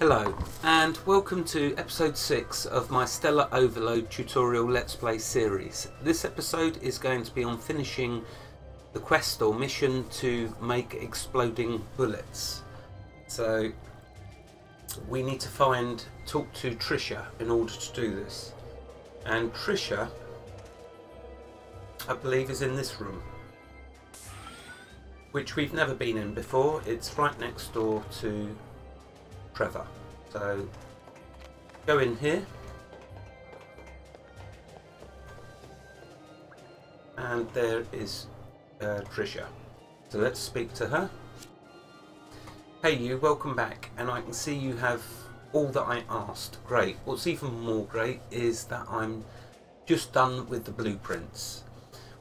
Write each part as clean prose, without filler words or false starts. Hello and welcome to episode 6 of my Stellar Overload tutorial Let's Play series. This episode is going to be on finishing the quest or mission to make exploding bullets. So we need to talk to Trisha in order to do this. And Trisha, I believe, is in this room, which we've never been in before. It's right next door to Trevor. So go in here and there is Trisha. So let's speak to her. Hey you, welcome back, and I can see you have all that I asked. Great. What's even more great is that I'm just done with the blueprints.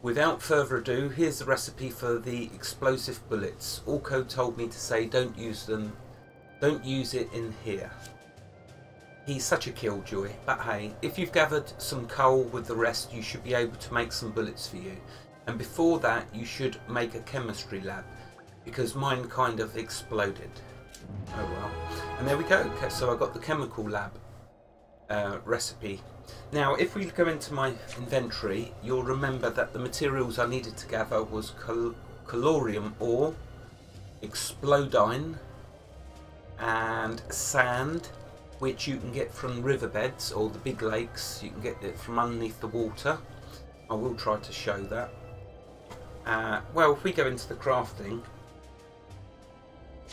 Without further ado, here's the recipe for the explosive bullets. Orko told me to say don't use them. Don't use it in here. He's such a killjoy, but hey, if you've gathered some coal with the rest, you should be able to make some bullets for you. And before that, you should make a chemistry lab, because mine kind of exploded. Oh well. And there we go. Okay, so I got the chemical lab recipe. Now, if we go into my inventory, you'll remember that the materials I needed to gather was Calorium ore, Explodine, and sand, which you can get from riverbeds or the big lakes. You can get it from underneath the water. I will try to show that. Well, if we go into the crafting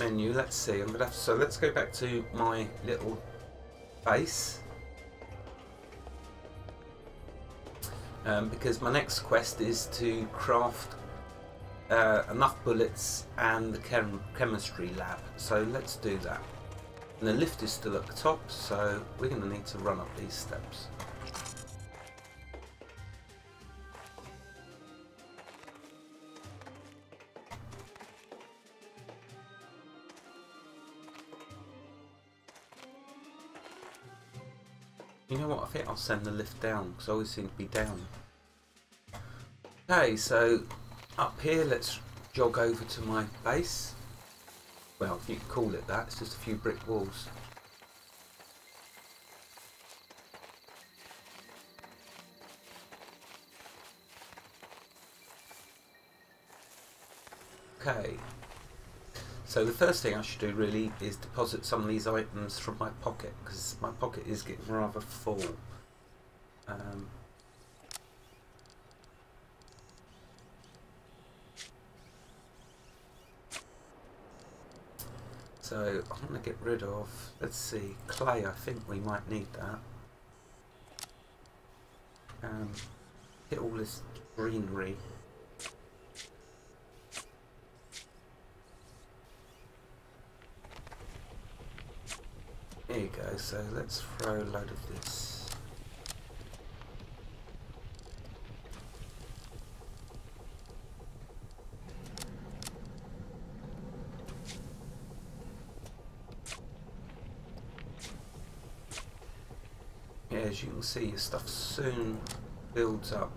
menu, let's see. So let's go back to my little base, because my next quest is to craft enough bullets and the chemistry lab. So let's do that. And the lift is still at the top, so we're going to need to run up these steps. You know what, I think I'll send the lift down, because I always seem to be down. Okay, so up here, let's jog over to my base. Well, if you can call it that, it's just a few brick walls. Okay, so the first thing I should do really is deposit some of these items from my pocket, because my pocket is getting rather full. So I'm going to get rid of, let's see, clay. I think we might need that. Get all this greenery. There you go, so let's throw a load of this. As you can see, your stuff soon builds up.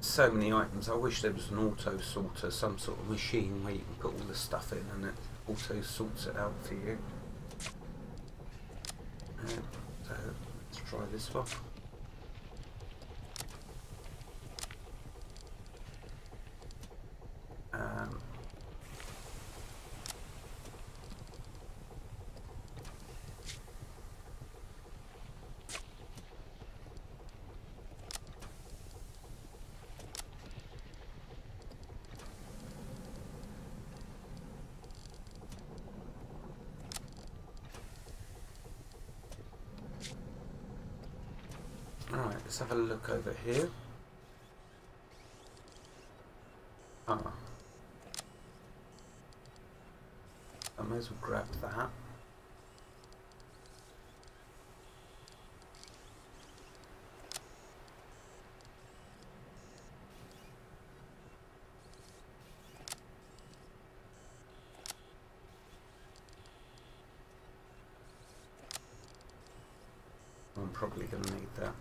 So many items. I wish there was an auto sorter, some sort of machine where you can put all the stuff in and it auto sorts it out for you. So let's try this one. Alright, let's have a look over here. Ah. I may as well grab that. I'm probably going to need that.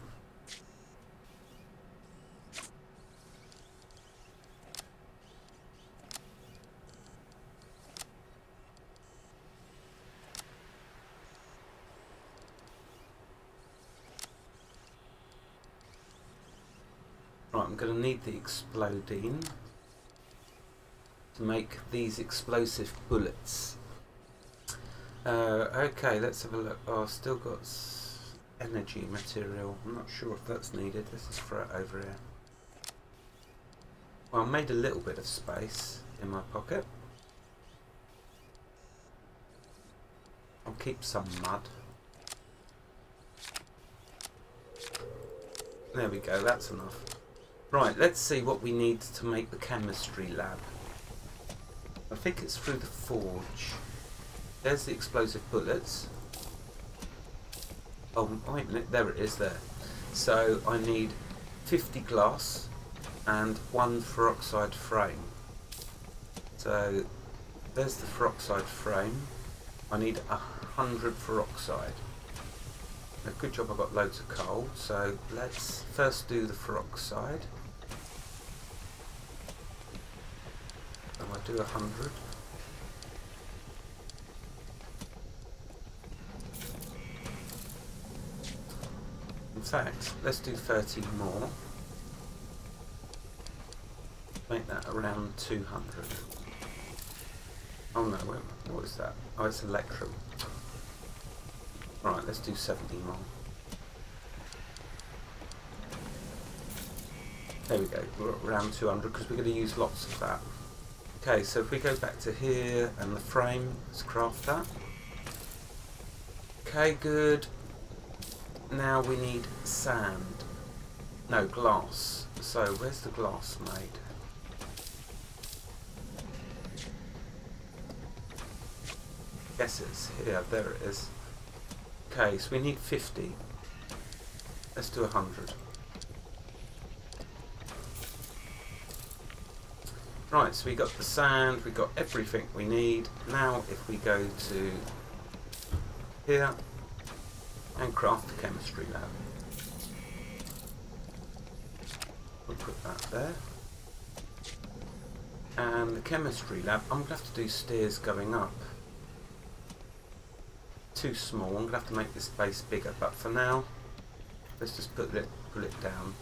Right, I'm going to need the Explodine to make these explosive bullets. Okay, let's have a look. Oh, I've still got energy material. I'm not sure if that's needed. This is for over here. Well, I made a little bit of space in my pocket. I'll keep some mud. There we go, that's enough. Right, let's see what we need to make the chemistry lab. I think it's through the forge. There's the explosive bullets. Oh, wait a minute, there it is there. So I need 50 glass and 1 peroxide frame. So there's the peroxide frame. I need 100 peroxide. Now, good job I've got loads of coal, so let's first do the peroxide. And I do 100. In fact, let's do 30 more. Make that around 200. Oh no, what is that? Oh, it's electrum. Right, let's do 70 more. There we go, we're at around 200 because we're going to use lots of that. Okay, so if we go back to here and the frame, let's craft that. Okay, good. Now we need sand. No, glass. So where's the glass made? Yes, it's here. There it is. Okay, so we need 50. Let's do 100. Right, so we got the sand, we got everything we need. Now if we go to here and craft the chemistry lab. We'll put that there. And the chemistry lab, I'm going to have to do stairs going up. Too small, I'm going to have to make this base bigger, but for now, let's just pull it down.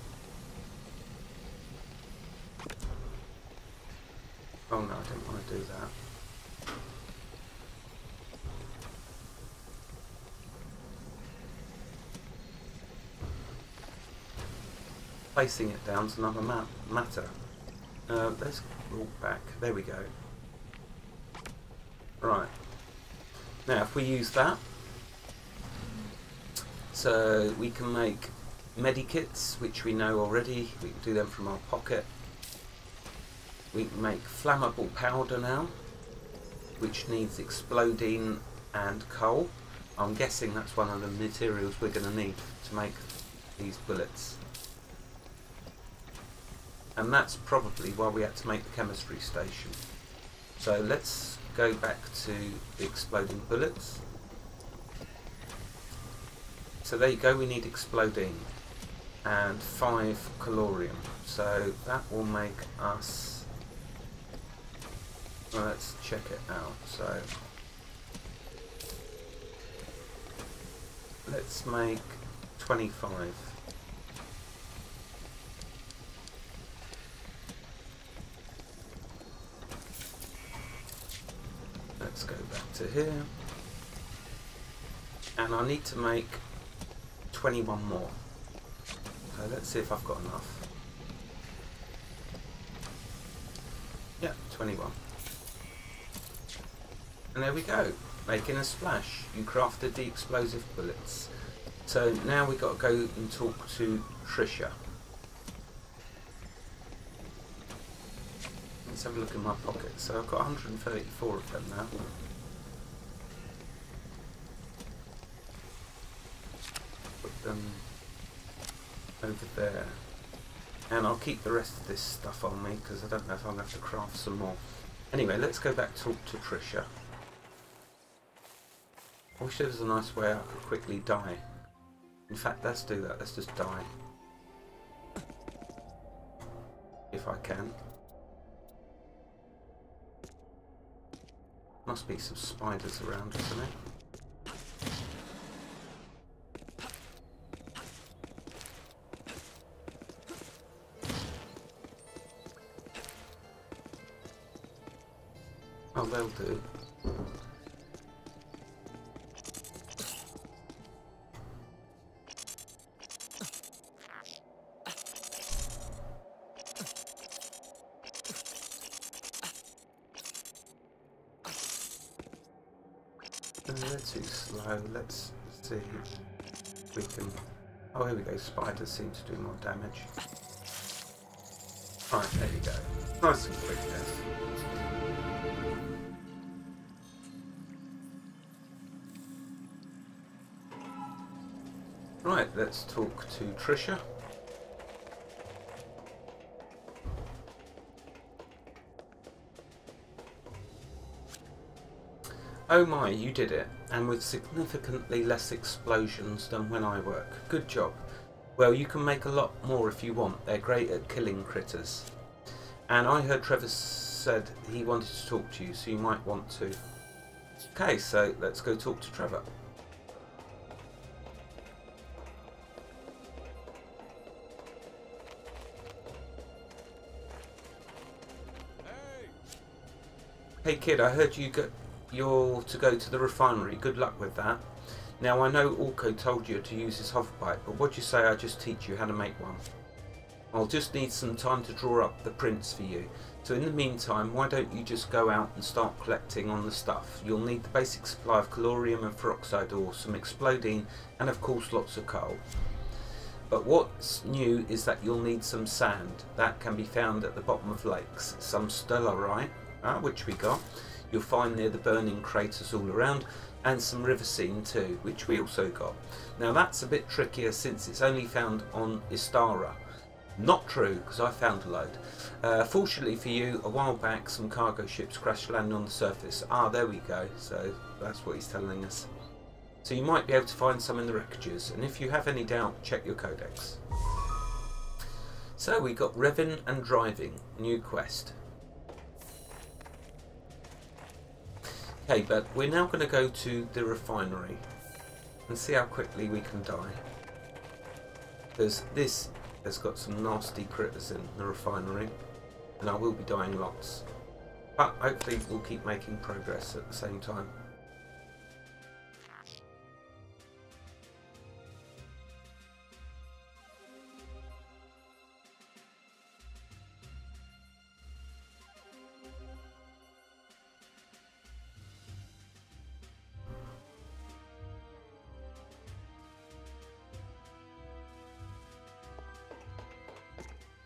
Oh no, I don't want to do that. Placing it down's another matter. Let's walk back, there we go. Right. Now if we use that, so we can make medikits, which we know already, we can do them from our pocket. We can make flammable powder now, which needs explodine and coal. I'm guessing that's one of the materials we're going to need to make these bullets. And that's probably why we had to make the chemistry station. So let's go back to the exploding bullets. So there you go, we need exploding and 5 calorium. So that will make us, well, let's check it out. So let's make 25. Let's go back to here, and I need to make 21 more, so let's see if I've got enough. Yeah, 21, and there we go, making a splash. You crafted the explosive bullets. So now we've got to go and talk to Trisha. Let's have a look in my pocket. So I've got 134 of them now. Put them over there. And I'll keep the rest of this stuff on me because I don't know if I'll have to craft some more. Anyway, let's go back talk to Trisha. I wish there was a nice way I could quickly die. In fact, let's do that. Let's just die. If I can. Must be some spiders around, isn't it? Oh, they'll do. They're too slow. Let's see if we can... Oh, here we go. Spiders seem to do more damage. Right, there you go. Nice and quick death. Right, let's talk to Trisha. Oh my, you did it, and with significantly less explosions than when I work. Good job. Well, you can make a lot more if you want. They're great at killing critters. And I heard Trevor said he wanted to talk to you, so you might want to. Okay, so let's go talk to Trevor. Hey kid, I heard you're to go to the refinery. Good luck with that. Now I know Orko told you to use his hover bike, but what do you say I just teach you how to make one? I'll just need some time to draw up the prints for you. So in the meantime, why don't you just go out and start collecting on the stuff? You'll need the basic supply of calorium and peroxide ore, some explodine, and of course lots of coal. But what's new is that you'll need some sand. That can be found at the bottom of lakes. Some stellarite. Which we got, you'll find near the burning craters all around, and some Rivacene too, which we also got. Now that's a bit trickier since it's only found on Istara. Not true, because I found a load. Fortunately for you, a while back some cargo ships crashed landed on the surface. Ah, there we go, so that's what he's telling us. So you might be able to find some in the wreckages, and if you have any doubt, check your codex. So we got Revin and Driving, new quest. Okay, but we're now going to go to the refinery and see how quickly we can die. Because this has got some nasty critters in the refinery, and I will be dying lots. But hopefully we'll keep making progress at the same time.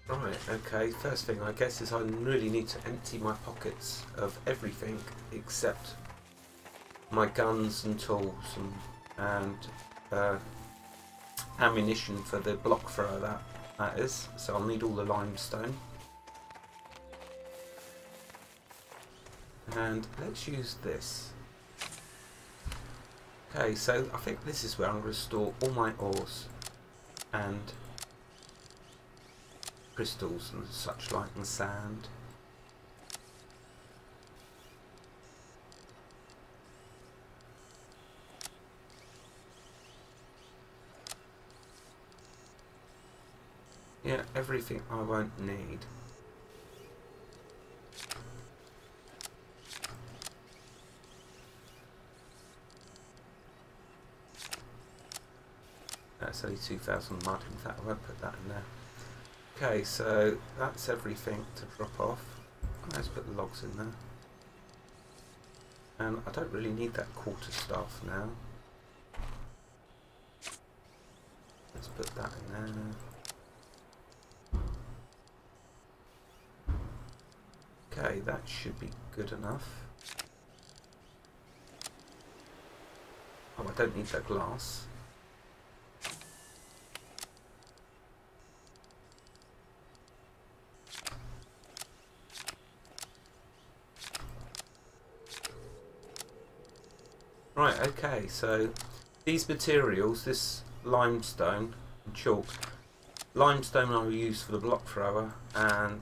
Right, okay, first thing I guess is I really need to empty my pockets of everything except my guns and tools and ammunition for the block thrower that is, so I'll need all the limestone. And let's use this. Okay, so I think this is where I'm going to store all my ores and crystals and such like, and sand. Yeah, everything I won't need. That's only 2,000 mud, in fact I won't put that in there. Okay, so that's everything to drop off. Let's put the logs in there. And I don't really need that quarterstaff now. Let's put that in there now. Okay, that should be good enough. Oh, I don't need that glass. Right, okay, so these materials, this limestone and chalk. Limestone I will use for the block thrower, and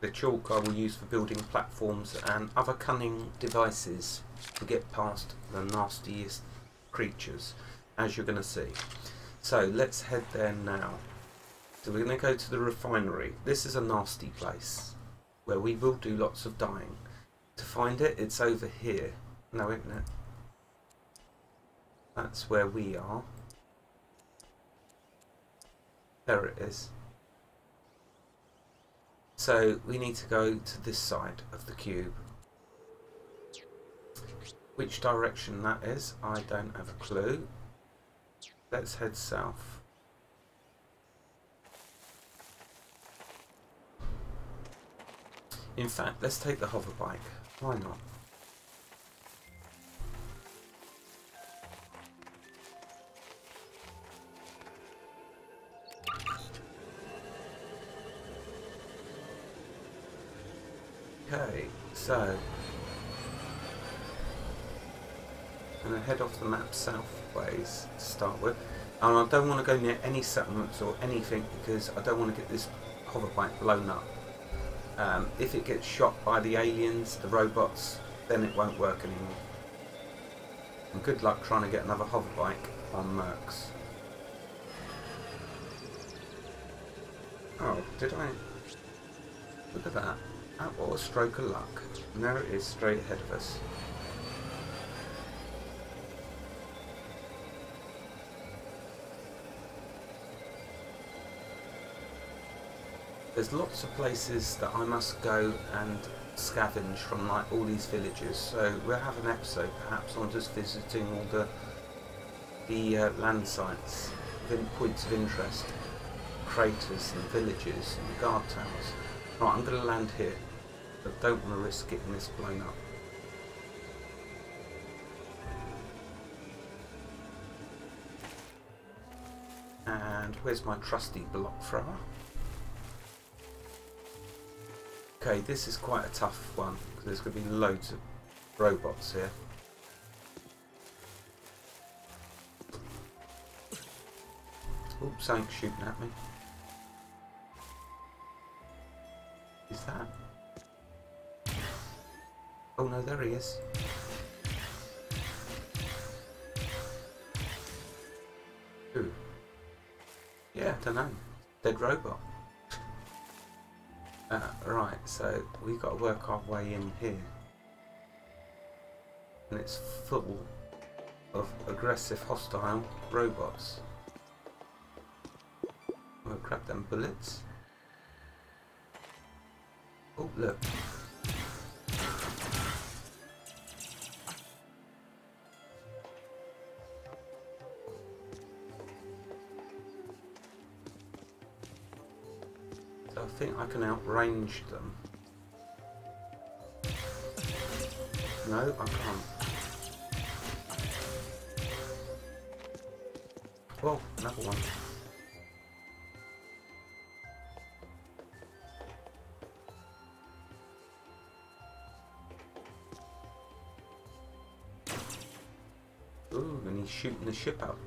the chalk I will use for building platforms and other cunning devices to get past the nastiest creatures, as you're going to see. So let's head there now. So we're going to go to the refinery. This is a nasty place where we will do lots of dying. to find it. It's over here. No, isn't it? That's where we are. There it is. So we need to go to this side of the cube. Which direction that is, I don't have a clue. Let's head south. In fact, let's take the hover bike. Why not? Okay, so I'm going to head off the map southways to start with, and I don't want to go near any settlements or anything because I don't want to get this hover bike blown up. If it gets shot by the aliens, the robots, then it won't work anymore. And good luck trying to get another hover bike on Mercs. Oh, did I? Look at that. That was a stroke of luck. And there it is, straight ahead of us. There's lots of places that I must go and scavenge from, like all these villages, so we'll have an episode perhaps on just visiting all the land sites, points of interest, craters and villages and guard towers. Right, I'm going to land here, but don't want to risk getting this blown up. And where's my trusty block thrower? Okay, this is quite a tough one because there's going to be loads of robots here. Oops, something's shooting at me. Is that? Oh no, there he is. Ooh. Yeah, I don't know. Dead robot. Right, so we've got to work our way in here. And it's full of aggressive, hostile robots. We'll grab them bullets. Oh, look. I think I can outrange them. No, I can't. Well, another one. Ooh, and he's shooting the ship out.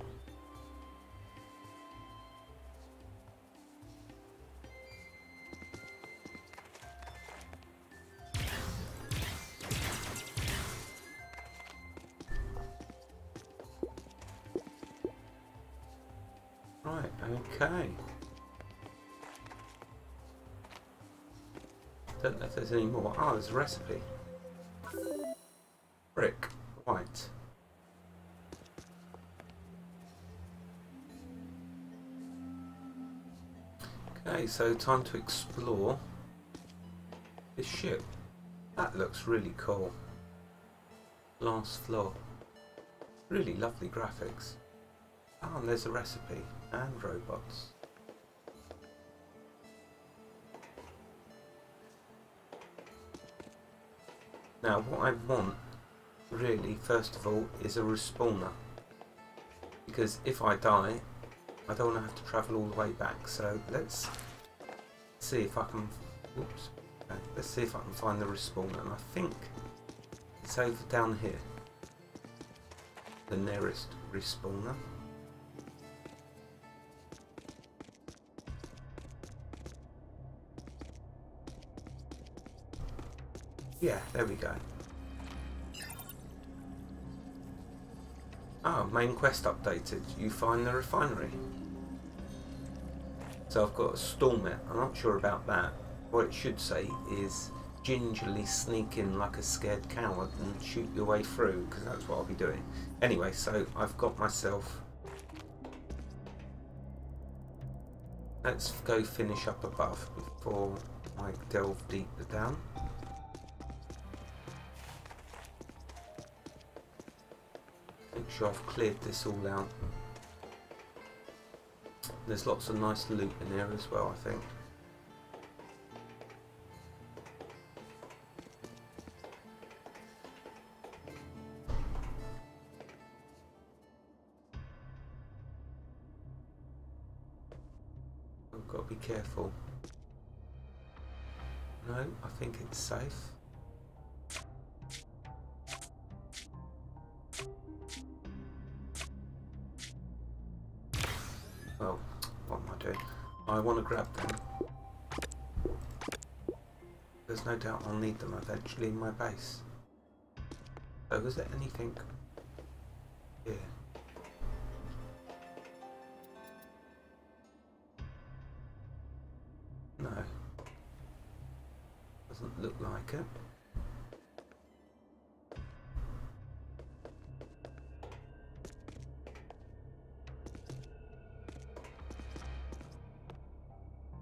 Don't know if there's any more. Oh, there's a recipe. Brick. White. Okay, so time to explore this ship. That looks really cool. Last floor. Really lovely graphics. Oh, and there's a recipe. And robots. Now what I want, really, first of all, is a respawner. Because if I die, I don't want to have to travel all the way back. So let's see if I can... Whoops. Okay, let's see if I can find the respawner. And I think it's over down here. The nearest respawner. Yeah, there we go. Oh, main quest updated. You find the refinery. So I've got to storm it. I'm not sure about that. What it should say is gingerly sneak in like a scared coward and shoot your way through, because that's what I'll be doing. Anyway, so I've got myself... Let's go finish up above before I delve deeper down. Make sure I've cleared this all out. There's lots of nice loot in there as well, I think. I've got to be careful. No, I think it's safe. Well, what am I doing? I want to grab them. There's no doubt I'll need them eventually in my base. So was there anything here? No. Doesn't look like it.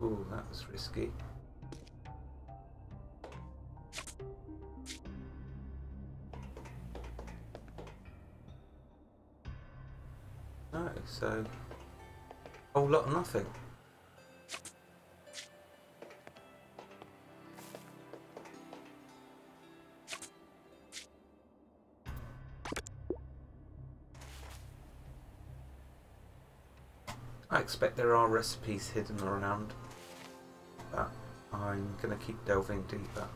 Ooh, that was risky. No, so... a whole lot of nothing. I expect there are recipes hidden around. But I'm going to keep delving deeper.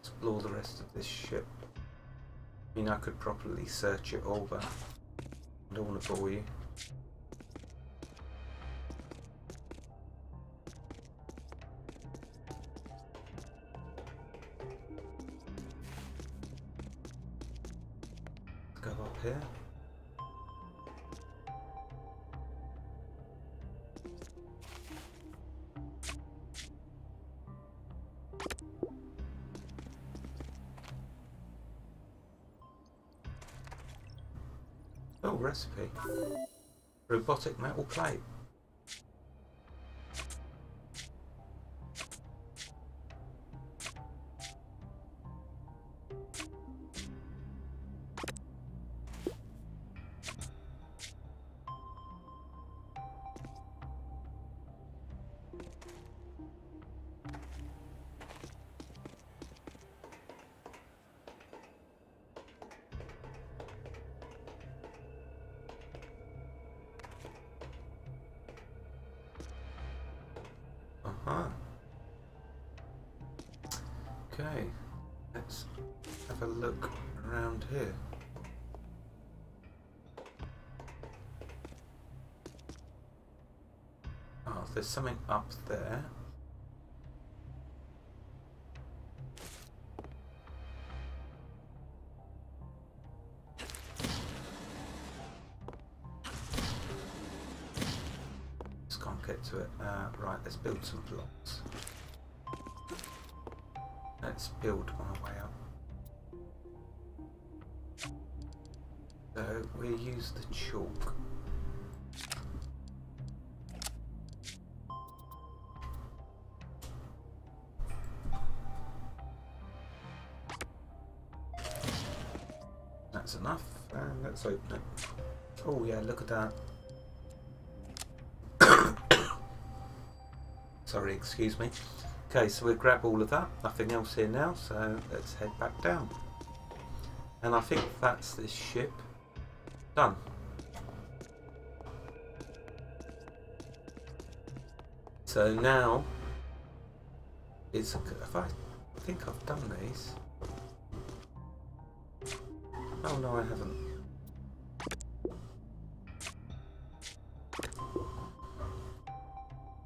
Explore the rest of this ship. I mean, I could properly search it all, but I don't want to bore you. Let's go up here. Recipe. Robotic metal plate. Okay, let's have a look around here. Oh, there's something up there. Just can't get to it. Right, let's build some blocks. Let's build my way up. So we'll use the chalk. That's enough. And let's open it. Oh yeah, look at that. Sorry, excuse me. Okay, so we'll grab all of that, nothing else here now, so let's head back down. And I think that's this ship done. So now, it's, I think I've done these. Oh no, I haven't.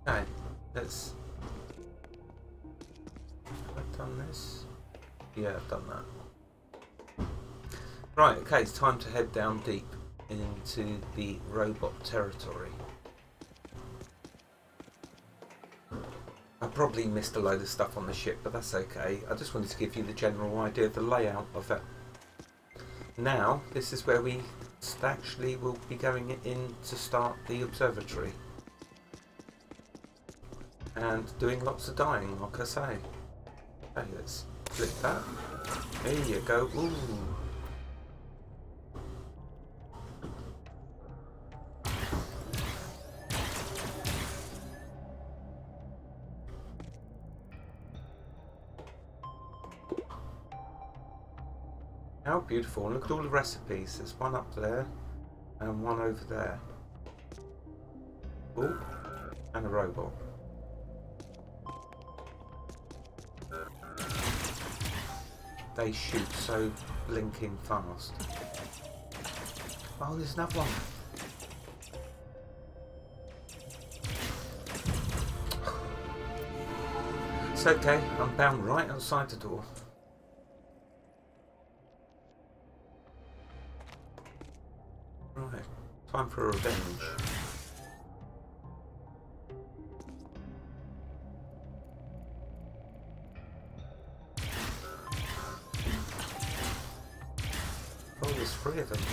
Okay, let's... Yeah, I've done that. Right, okay, it's time to head down deep into the robot territory. I probably missed a load of stuff on the ship, but that's okay. I just wanted to give you the general idea of the layout of it. Now, this is where we actually will be going in to start the observatory. And doing lots of dying, like I say. Okay, let's flip that. There you go. Ooh. How beautiful. Look at all the recipes. There's one up there and one over there. Ooh, and a robot. They shoot so blinking fast. Oh, there's another one. It's okay, I'm bound right outside the door. Right, time for a revenge. Them. You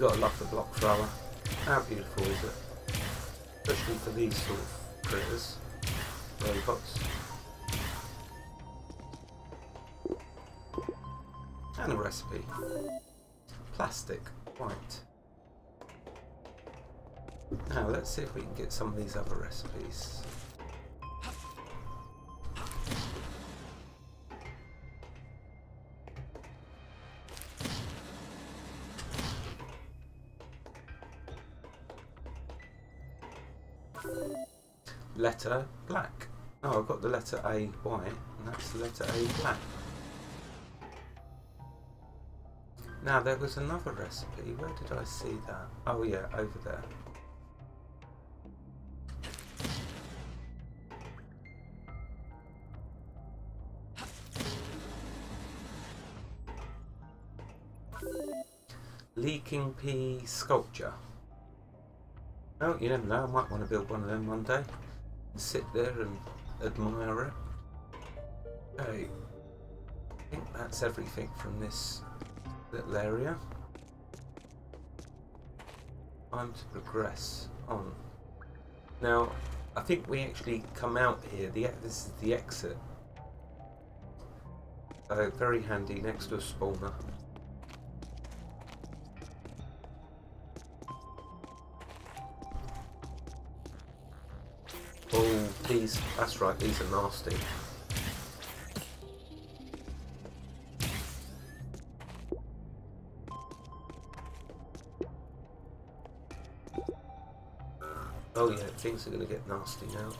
gotta love the block thrower. How beautiful is it? Especially for these sort of critters, robots. And a recipe. Plastic. Right. Now let's see if we can get some of these other recipes. Letter black. Oh, I've got the letter A white, and that's the letter A black. Now there was another recipe, where did I see that? Oh yeah, over there. Leaking pea sculpture. Oh, you never know, I might want to build one of them one day. And sit there and admire it. Okay, I think that's everything from this little area. Time to progress on. Now, I think we actually come out here. This is the exit. So very handy next to a spawner. Oh, these. That's right. These are nasty. Oh yeah, things are going to get nasty now.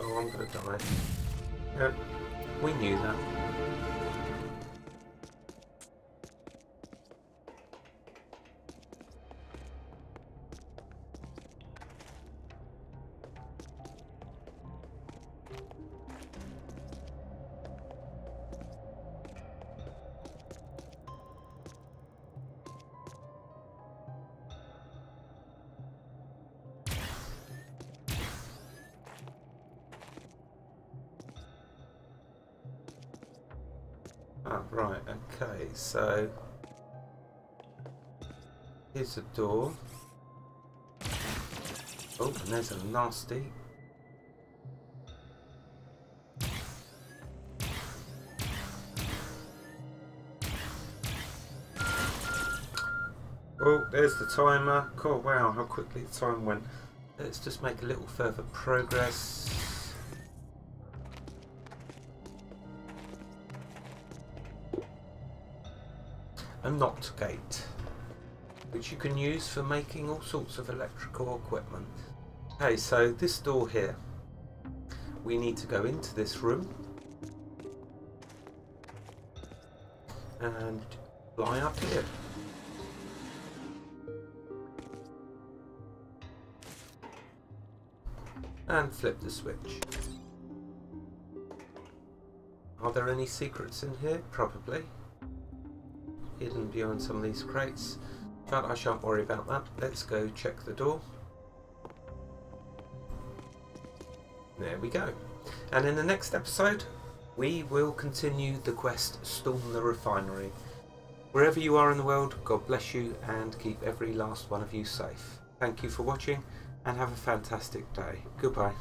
Oh, I'm going to die. Yep, we knew that. Ah, right, okay, so here's the door. Oh, and there's a nasty. Oh, there's the timer. Cool, wow, how quickly the time went. Let's just make a little further progress. a knot gate, which you can use for making all sorts of electrical equipment. Okay, so this door here, we need to go into this room and fly up here. And flip the switch. Are there any secrets in here? Probably. Hidden behind some of these crates. But I shan't worry about that. Let's go check the door. There we go. And in the next episode, we will continue the quest Storm the Refinery. Wherever you are in the world, God bless you and keep every last one of you safe. Thank you for watching. And have a fantastic day. Goodbye.